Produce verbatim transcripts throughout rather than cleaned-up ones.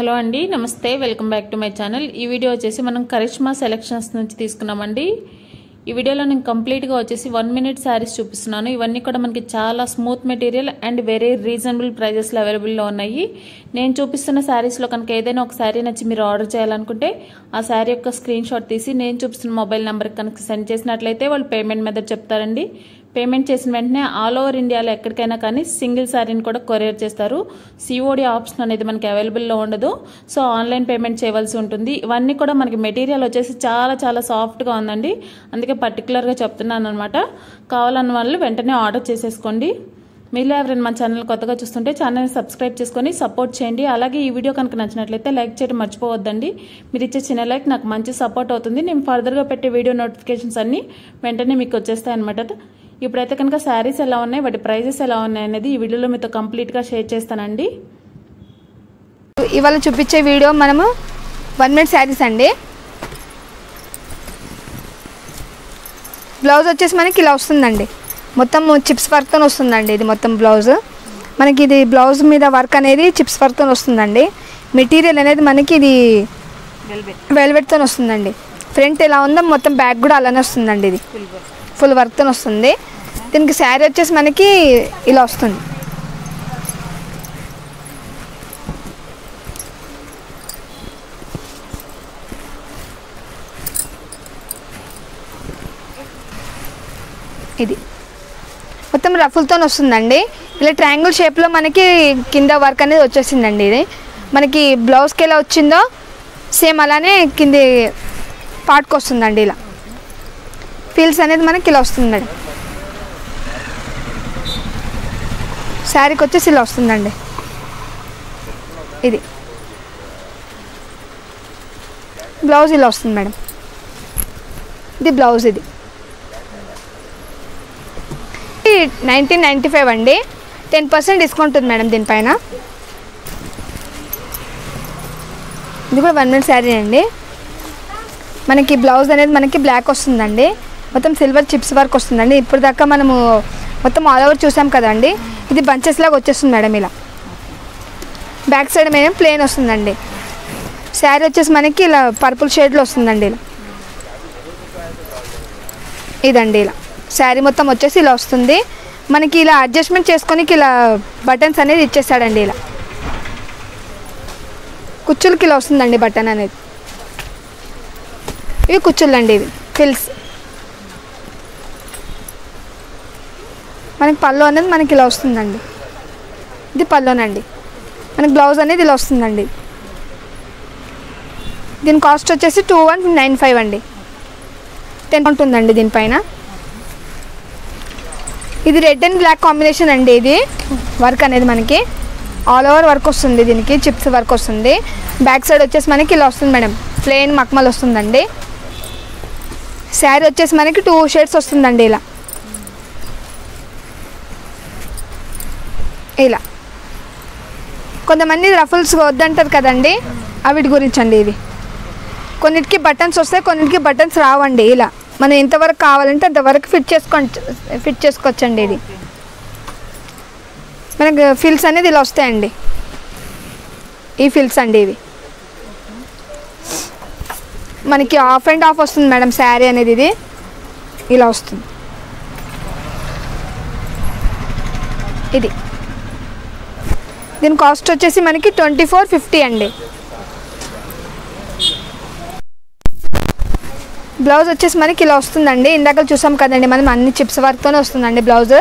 Hello అండి, నమస్తే, welcome back to my channel. ఈ వీడియో వచ్చేసి మనం కరిష్మా సెలెక్షన్స్ నుంచి తీసుకున్నామండి. ఈ వీడియోలో నేను కంప్లీట్గా వచ్చేసి వన్ మినిట్ శారీస్ చూపిస్తున్నాను. ఇవన్నీ కూడా మనకి చాలా smooth material and very reasonable ప్రైజెస్లో అవైలబుల్లో ఉన్నాయి. నేను చూపిస్తున్న శారీస్లో కనుక ఏదైనా ఒక శారీ నచ్చి మీరు ఆర్డర్ చేయాలనుకుంటే ఆ శారీ యొక్క స్క్రీన్ షాట్ తీసి నేను చూపిస్తున్న మొబైల్ నెంబర్కి కనుక సెండ్ చేసినట్లయితే వాళ్ళు పేమెంట్ మెథడ్ చెప్తారండి. పేమెంట్ చేసిన వెంటనే ఆల్ ఓవర్ ఇండియాలో ఎక్కడికైనా కానీ సింగిల్ శారీని కూడా కొరియర్ చేస్తారు. సిఓడి ఆప్షన్ అనేది మనకి అవైలబుల్లో ఉండదు, సో ఆన్లైన్ పేమెంట్ చేయవలసి ఉంటుంది. ఇవన్నీ కూడా మనకి మెటీరియల్ వచ్చేసి చాలా చాలా సాఫ్ట్గా ఉందండి, అందుకే పర్టికులర్గా చెప్తున్నాను అనమాట. కావాలన్న వాళ్ళు వెంటనే ఆర్డర్ చేసేసుకోండి. మీలో ఎవరైనా మన ఛానల్ కొత్తగా చూస్తుంటే ఛానల్ని సబ్స్క్రైబ్ చేసుకొని సపోర్ట్ చేయండి. అలాగే ఈ వీడియో కనుక నచ్చినట్లయితే లైక్ చేయడం మర్చిపోవద్దండి. మీరు ఇచ్చే చిన్న లైక్ నాకు మంచి సపోర్ట్ అవుతుంది, నేను ఫర్దర్గా పెట్టే వీడియో నోటిఫికేషన్స్ అన్నీ వెంటనే మీకు వచ్చేస్తాయి అనమాట. ఇప్పుడైతే కనుక శారీస్ ఎలా ఉన్నాయి, వాటి ప్రైజెస్ ఎలా ఉన్నాయి అనేది ఈ వీడియోలో మీతో కంప్లీట్గా షేర్ చేస్తానండి. ఇవాళ చూపించే వీడియో మనము వన్ మినిట్ శారీస్ అండి. బ్లౌజ్ వచ్చేసి మనకి ఇలా వస్తుందండి, మొత్తం చిప్స్ వర్క్తో వస్తుందండి. ఇది మొత్తం బ్లౌజ్ మనకి, ఇది బ్లౌజ్ మీద వర్క్ అనేది చిప్స్ వర్క్తో వస్తుందండి. మెటీరియల్ అనేది మనకి ఇది వెల్వెట్తో వస్తుందండి. ఫ్రంట్ ఎలా ఉందో మొత్తం బ్యాక్ కూడా అలానే వస్తుందండి. ఇది ఫుల్ వర్క్తో వస్తుంది. దీనికి శారీ వచ్చేసి మనకి ఇలా వస్తుంది. ఇది మొత్తం రఫుల్తో వస్తుందండి. ఇలా ట్రయాంగిల్ షేప్లో మనకి కింద వర్క్ అనేది వచ్చేసిందండి. ఇది మనకి బ్లౌజ్కి ఎలా వచ్చిందో సేమ్ అలానే కింది పార్ట్కి వస్తుందండి. ఇలా ఫీల్స్ అనేది మనకి ఇలా వస్తుందండి. శారీకి వచ్చేసి ఇలా వస్తుందండి. ఇది బ్లౌజ్ ఇలా వస్తుంది మేడం. ఇది బ్లౌజ్, ఇది నైన్టీన్ నైంటీ ఫైవ్ అండి. టెన్ పర్సెంట్ డిస్కౌంట్ ఉంది మేడం దీనిపైన. ఇది కూడా వన్ మినిట్ శారీ అండి. మనకి బ్లౌజ్ అనేది మనకి బ్లాక్ వస్తుందండి, మొత్తం సిల్వర్ చిప్స్ వర్క్ వస్తుందండి. ఇప్పుడు దాకా మనము మొత్తం ఆల్ ఓవర్ చూసాం కదండి. ఇది బంచెస్ లాగా వచ్చేస్తుంది మేడం. ఇలా బ్యాక్ సైడ్ మేడం ప్లెయిన్ వస్తుందండి. శారీ వచ్చేసి మనకి ఇలా పర్పుల్ షేడ్లో వస్తుందండి. ఇలా ఇదండి, ఇలా శారీ మొత్తం వచ్చేసి ఇలా వస్తుంది మనకి. ఇలా అడ్జస్ట్మెంట్ చేసుకొని ఇలా బటన్స్ అనేది ఇచ్చేస్తాడండి. ఇలా కుచ్చులకి ఇలా వస్తుందండి బటన్ అనేది. ఇవి కుచ్చుళ్ళండి, ఇవి ఫిల్స్. మనకి పళ్ళు అనేది మనకి ఇలా వస్తుందండి. ఇది పళ్ళునండి. మనకి బ్లౌజ్ అనేది ఇలా వస్తుందండి. దీని కాస్ట్ వచ్చేసి టూ వన్ నైన్ ఫైవ్ అండి. టెన్ ఉంటుందండి దీనిపైన. ఇది రెడ్ అండ్ బ్లాక్ కాంబినేషన్ అండి. ఇది వర్క్ అనేది మనకి ఆల్ ఓవర్ వర్క్ వస్తుంది. దీనికి చిప్స్ వర్క్ వస్తుంది. బ్యాక్ సైడ్ వచ్చేసి మనకి ఇలా వస్తుంది మేడం. ప్లెయిన్ మక్మల్ వస్తుందండి. శారీ వచ్చేసి మనకి టూ షేడ్స్ వస్తుందండి. ఇలా ఇలా కొంతమంది రఫుల్స్ వద్దంటారు కదండి, అవిటి గురించి అండి. ఇది కొన్నిటికి బటన్స్ వస్తాయి, కొన్నిటికి బటన్స్ రావండి. ఇలా మనం ఎంతవరకు కావాలంటే అంతవరకు ఫిట్ చేసుకో ఫిట్ చేసుకోవచ్చండి. ఇది మనకి ఫిల్స్ అనేది ఇలా వస్తాయండి. ఈ ఫిల్స్ అండి. ఇవి మనకి ఆఫ్ అండ్ ఆఫ్ వస్తుంది మేడం. శారీ అనేది ఇది ఇలా వస్తుంది. ఇది దీని కాస్ట్ వచ్చేసి మనకి ట్వంటీ ఫోర్ ఫిఫ్టీ అండి. బ్లౌజ్ వచ్చేసి మనకి ఇలా వస్తుందండి. ఇందాక చూసాం కదండి మనం, అన్ని చిప్స్ వర్క్తోనే వస్తుందండి బ్లౌజ్.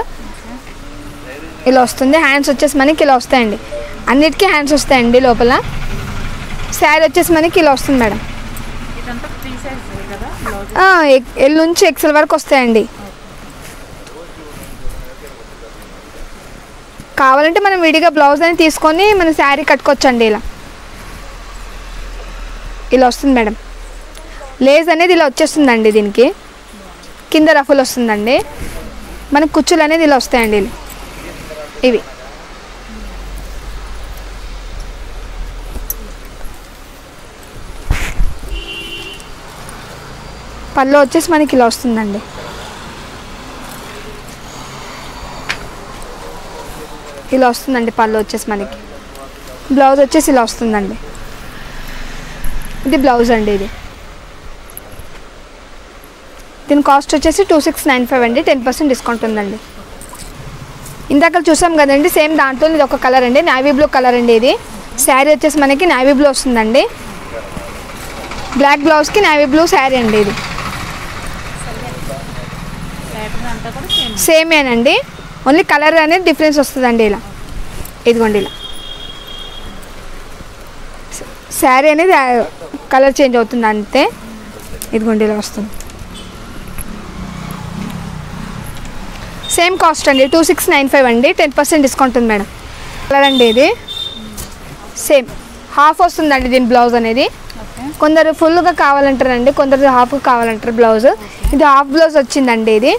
ఇలా వస్తుంది. హ్యాండ్స్ వచ్చేసి మనకి ఇలా వస్తాయండి. అన్నిటికీ హ్యాండ్స్ వస్తాయండి లోపల. శారీ వచ్చేసి మనకి ఇలా వస్తుంది మేడం. ఎల్ నుంచి ఎక్సెల్ వరకు వస్తాయండి. కావాలంటే మనం విడిగా బ్లౌజ్ అని తీసుకొని మనం శారీ కట్టుకోవచ్చండి. ఇలా ఇలా వస్తుంది మేడం. లేజ్ అనేది ఇలా వచ్చేస్తుందండి. దీనికి కింద రఫుల్ వస్తుందండి. మనకు కుచ్చులు అనేది ఇలా వస్తాయండి. ఇవి పళ్ళు వచ్చేసి మనకి ఇలా వస్తుందండి. ఇలా వస్తుందండి పళ్ళు వచ్చేసి మనకి. బ్లౌజ్ వచ్చేసి ఇలా వస్తుందండి. the blouse and the then cost వచ్చేసి two six nine five and ten percent discount ఉంది. ఇందాక చూసాం కదండి సేమ్ దాంట్లో ఇది ఒక కలర్ అండి నేవీ బ్లూ కలర్ అండి ఇది సారీ వచ్చేసి మనకి నేవీ బ్లూ వస్తుందండి బ్లాక్ బ్లౌజ్ కి నేవీ బ్లూ సారీ అండి ఇది సేమ్ ఏనండి ఓన్లీ కలర్ అనేది డిఫరెన్స్ వస్తుందండి ఇలా ఇదిగోండి ఇలా సారీ అనేది కలర్ చేంజ్ అవుతుంది అంతే ఇదిగోండి ఇలా వస్తుంది సేమ్ కాస్ట్ అండి టూ సిక్స్ నైన్ ఫైవ్ అండి టెన్ పర్సెంట్ డిస్కౌంట్ ఉంది మేడం కలర్ అండి ఇది సేమ్ హాఫ్ వస్తుందండి దీని బ్లౌజ్ అనేది కొందరు ఫుల్గా కావాలంటారండి కొందరు హాఫ్ కావాలంటారు బ్లౌజ్ ఇది హాఫ్ బ్లౌజ్ వచ్చిందండి ఇది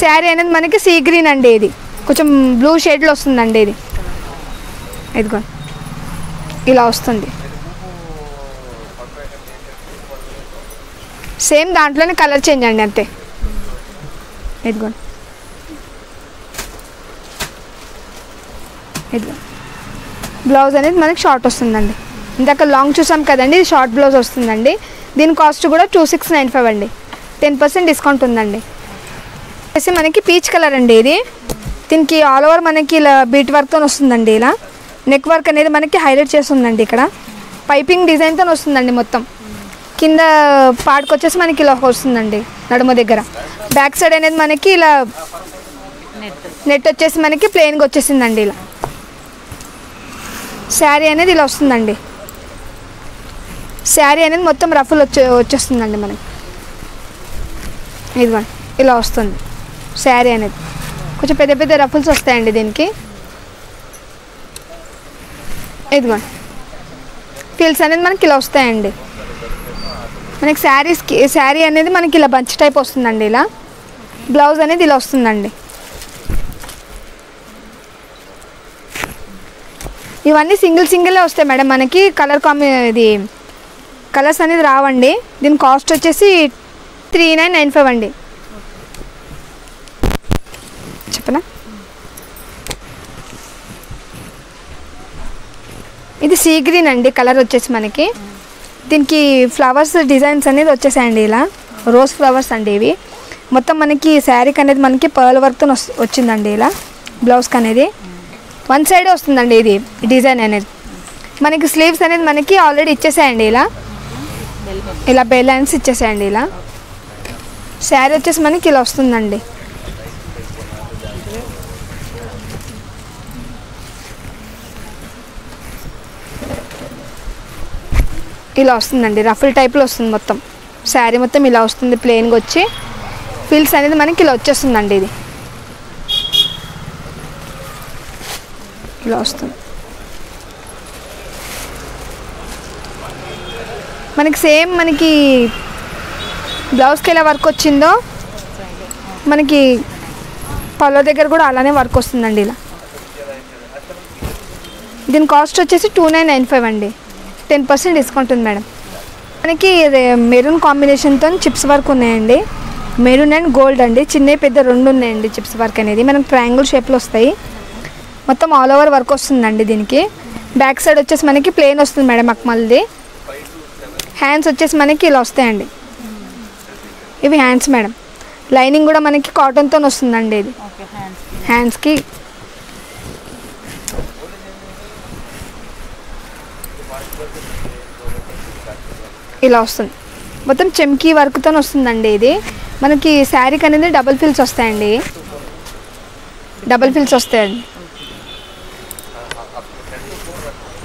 శారీ అనేది మనకి సీ గ్రీన్ అండి ఇది కొంచెం బ్లూ షేడ్లో వస్తుందండి ఇది ఇదిగో ఇలా వస్తుంది సేమ్ దాంట్లోనే కలర్ చేంజ్ అండి అంతే ఇదిగో ఇదిగో బ్లౌజ్ అనేది మనకి షార్ట్ వస్తుందండి ఇందాక లాంగ్ చూసాం కదండి ఇది షార్ట్ బ్లౌజ్ వస్తుందండి దీని కాస్ట్ కూడా టూ సిక్స్ నైన్ ఫైవ్ అండి టెన్ పర్సెంట్ డిస్కౌంట్ ఉందండి వచ్చేసి మనకి పీచ్ కలర్ అండి ఇది దీనికి ఆల్ ఓవర్ మనకి ఇలా బీట్ వర్క్తో వస్తుందండి ఇలా నెక్ వర్క్ అనేది మనకి హైలైట్ చేస్తుందండి ఇక్కడ పైపింగ్ డిజైన్తో వస్తుందండి మొత్తం కింద పార్ట్కి వచ్చేసి మనకి ఇలా వస్తుందండి నడుమ దగ్గర బ్యాక్ సైడ్ అనేది మనకి ఇలా నెట్ వచ్చేసి మనకి ప్లెయిన్గా వచ్చేసిందండి ఇలా శారీ అనేది ఇలా వస్తుందండి శారీ అనేది మొత్తం రఫులు వచ్చే వచ్చేస్తుందండి మనకి ఇదిగోండి ఇలా వస్తుంది శారీ అనేది కొంచెం పెద్ద పెద్ద రఫుల్స్ వస్తాయండి దీనికి ఇదిగోండి ఫీల్స్ అనేది మనకి ఇలా వస్తాయండి మనకి శారీస్కి శారీ అనేది మనకి ఇలా బంచ్ టైప్ వస్తుందండి ఇలా బ్లౌజ్ అనేది ఇలా వస్తుందండి ఇవన్నీ సింగిల్ సింగిలే వస్తాయి మేడం మనకి కలర్ కాంబి ఇది కలర్స్ అనేది రావండి దీని కాస్ట్ వచ్చేసి త్రీ నైన్ నైన్ ఫైవ్ అండి చెప్పనా ఇది సీ గ్రీన్ అండి కలర్ వచ్చేసి మనకి దీనికి ఫ్లవర్స్ డిజైన్స్ అనేది వచ్చేసాయండి ఇలా రోజ్ ఫ్లవర్స్ అండి ఇవి మొత్తం మనకి శారీకి అనేది మనకి పర్ల్ వర్క్తో వచ్చిందండి ఇలా బ్లౌజ్కి అనేది వన్ సైడే వస్తుందండి ఇది డిజైన్ అనేది మనకి స్లీవ్స్ అనేది మనకి ఆల్రెడీ ఇచ్చేసాయండి ఇలా ఇలా బెల్ లైన్స్ ఇచ్చేసాయండి ఇలా శారీ వచ్చేసి మనకి ఇలా వస్తుందండి ఇలా వస్తుందండి రఫుల్ టైప్లో వస్తుంది మొత్తం శారీ మొత్తం ఇలా వస్తుంది ప్లెయిన్గా వచ్చి ఫిల్స్ అనేది మనకి ఇలా వచ్చేస్తుందండి ఇది ఇలా వస్తుంది మనకి సేమ్ మనకి బ్లౌజ్కి ఎలా వర్క్ వచ్చిందో మనకి పళ్ళ దగ్గర కూడా అలానే వర్క్ వస్తుందండి ఇలా దీని కాస్ట్ వచ్చేసి టూ నైన్ నైన్ ఫైవ్ అండి టెన్ పర్సెంట్ డిస్కౌంట్ ఉంది మేడం మనకి మెరూన్ కాంబినేషన్తో చిప్స్ వర్క్ ఉన్నాయండి మెరూన్ అండ్ గోల్డ్ అండి చిన్న పెద్ద రెండు ఉన్నాయండి చిప్స్ వర్క్ అనేది మనకి ట్రయాంగిల్ షేప్లో వస్తాయి మొత్తం ఆల్ ఓవర్ వర్క్ వస్తుందండి దీనికి బ్యాక్ సైడ్ వచ్చేసి మనకి ప్లెయిన్ వస్తుంది మేడం అక్మల్ది హ్యాండ్స్ వచ్చేసి మనకి ఇలా వస్తాయండి ఇవి హ్యాండ్స్ మేడం లైనింగ్ కూడా మనకి కాటన్తో వస్తుందండి ఇది హ్యాండ్స్కి ఇలా వస్తుంది మొత్తం చెమ్కీ వర్క్తో వస్తుందండి ఇది మనకి శారీకి అనేది డబల్ ఫిల్స్ వస్తాయండి డబల్ ఫిల్స్ వస్తాయండి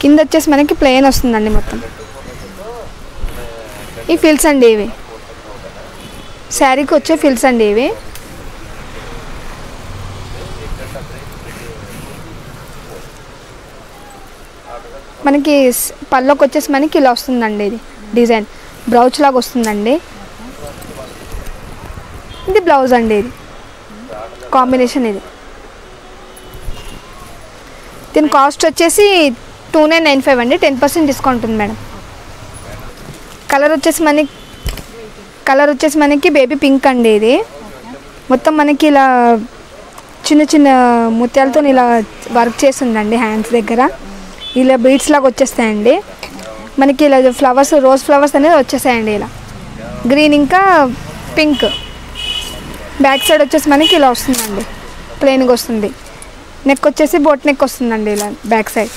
కింద వచ్చేసి మనకి ప్లెయిన్ వస్తుందండి మొత్తం ఈ ఫిల్స్ అండి ఇవి శారీకి వచ్చే ఫిల్స్ అండి ఇవి మనకి పళ్ళకి వచ్చేసి మనకి ఇలా వస్తుందండి ఇది డిజైన్ బ్రౌచ్ లాగా వస్తుందండి ఇది బ్లౌజ్ అండి ఇది కాంబినేషన్ ఇది దీని కాస్ట్ వచ్చేసి టూ నైన్ నైన్ ఫైవ్ అండి టెన్ పర్సెంట్ డిస్కౌంట్ ఉంది మేడం కలర్ వచ్చేసి మనకి కలర్ వచ్చేసి మనకి బేబీ పింక్ అండి ఇది మొత్తం మనకి ఇలా చిన్న చిన్న ముత్యాలతో ఇలా వర్క్ చేస్తుందండి హ్యాండ్స్ దగ్గర ఇలా బీడ్స్ లాగా వచ్చేస్తాయండి మనకి ఇలా ఫ్లవర్స్ రోజ్ ఫ్లవర్స్ అనేది వచ్చేసాయండి. ఇలా గ్రీన్ ఇంకా పింక్. బ్యాక్ సైడ్ వచ్చేసి మనకి ఇలా వస్తుందండి, ప్లెయిన్గా వస్తుంది. నెక్ వచ్చేసి బోట్ నెక్ వస్తుందండి ఇలా బ్యాక్ సైడ్.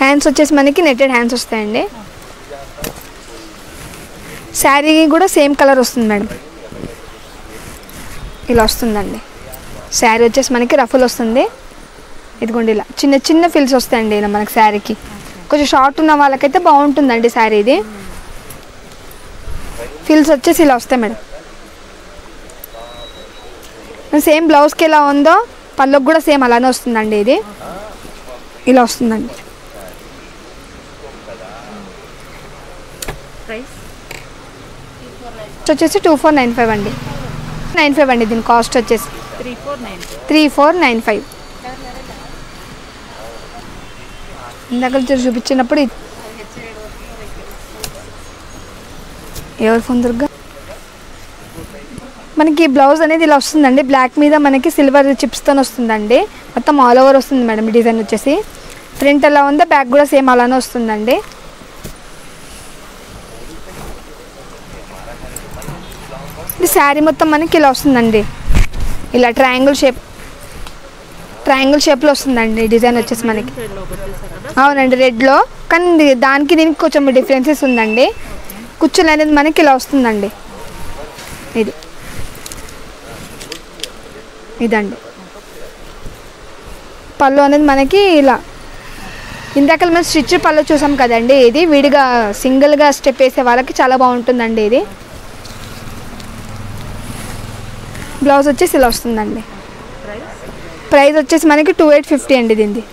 హ్యాండ్స్ వచ్చేసి మనకి నెట్టెడ్ హ్యాండ్స్ వస్తాయండి. శారీ కూడా సేమ్ కలర్ వస్తుంది మేడం, ఇలా వస్తుందండి. శారీ వచ్చేసి మనకి రఫుల్ వస్తుంది. ఇదిగోండి ఇలా చిన్న చిన్న ఫిల్స్ వస్తాయండి ఇలా మనకి శారీకి. కొంచెం షార్ట్ ఉన్న వాళ్ళకైతే బాగుంటుందండి శారీ. ఇది ఫిల్స్ వచ్చేసి ఇలా వస్తాయి మేడం. సేమ్ బ్లౌజ్కి ఎలా ఉందో పళ్ళకు కూడా సేమ్ అలానే వస్తుందండి. ఇది ఇలా వస్తుందండి. వచ్చేసి టూ ఫోర్ నైన్ ఫైవ్ అండి, నైన్ ఫైవ్ అండి. దీని కాస్ట్ వచ్చేసి త్రీ ఫోర్ నైన్ ఫైవ్ ఇందాక చూపించినప్పుడు. ఎవరి ఫోన్ దొరక మనకి బ్లౌజ్ అనేది ఇలా వస్తుందండి. బ్లాక్ మీద మనకి సిల్వర్ చిప్స్తో వస్తుందండి. మొత్తం ఆల్ ఓవర్ వస్తుంది మేడం డిజైన్ వచ్చేసి. ప్రింట్ ఎలా ఉందో బ్యాక్ కూడా సేమ్ అలానే వస్తుందండి. ఇది శారీ మొత్తం మనకి ఇలా వస్తుందండి. ఇలా ట్రయాంగిల్ షేప్, ట్రయాంగిల్ షేప్లో వస్తుందండి డిజైన్ వచ్చేసి మనకి. అవునండి రెడ్లో, కానీ దానికి దీనికి కొంచెం డిఫరెన్సెస్ ఉందండి. కుచ్చులు అనేది మనకి ఇలా వస్తుందండి. ఇది ఇదండి పళ్ళు అనేది మనకి ఇలా. ఇందాక మనం స్టిచ్ పళ్ళు చూసాం కదండి. ఇది విడిగా సింగిల్గా స్టెప్ వేసే వాళ్ళకి చాలా బాగుంటుందండి. ఇది బ్లౌజ్ వచ్చేసి ఇలా వస్తుందండి. ప్రైస్ వచ్చేసి మనకి టూ ఎయిట్ ఫిఫ్టీ అండి. దీనిది